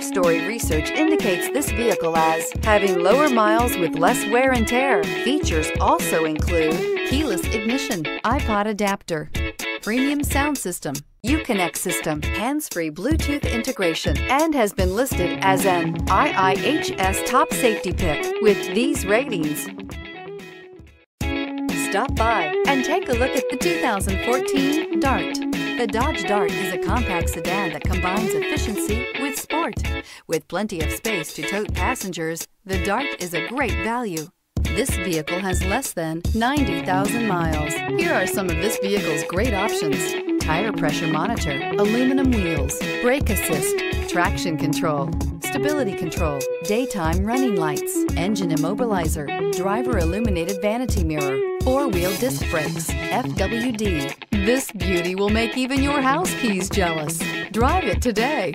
car story research indicates this vehicle as having lower miles with less wear and tear. Features also include keyless ignition, iPod adapter, premium sound system, Uconnect system, hands-free Bluetooth integration, and has been listed as an IIHS top safety pick with these ratings. Stop by and take a look at the 2014 Dart. The Dodge Dart is a compact sedan that combines efficiency with sport. With plenty of space to tote passengers, the Dart is a great value. This vehicle has less than 90,000 miles. Here are some of this vehicle's great options: tire pressure monitor, aluminum wheels, brake assist, traction control, stability control, daytime running lights, engine immobilizer, driver illuminated vanity mirror, four-wheel disc brakes, FWD. This beauty will make even your house keys jealous. Drive it today.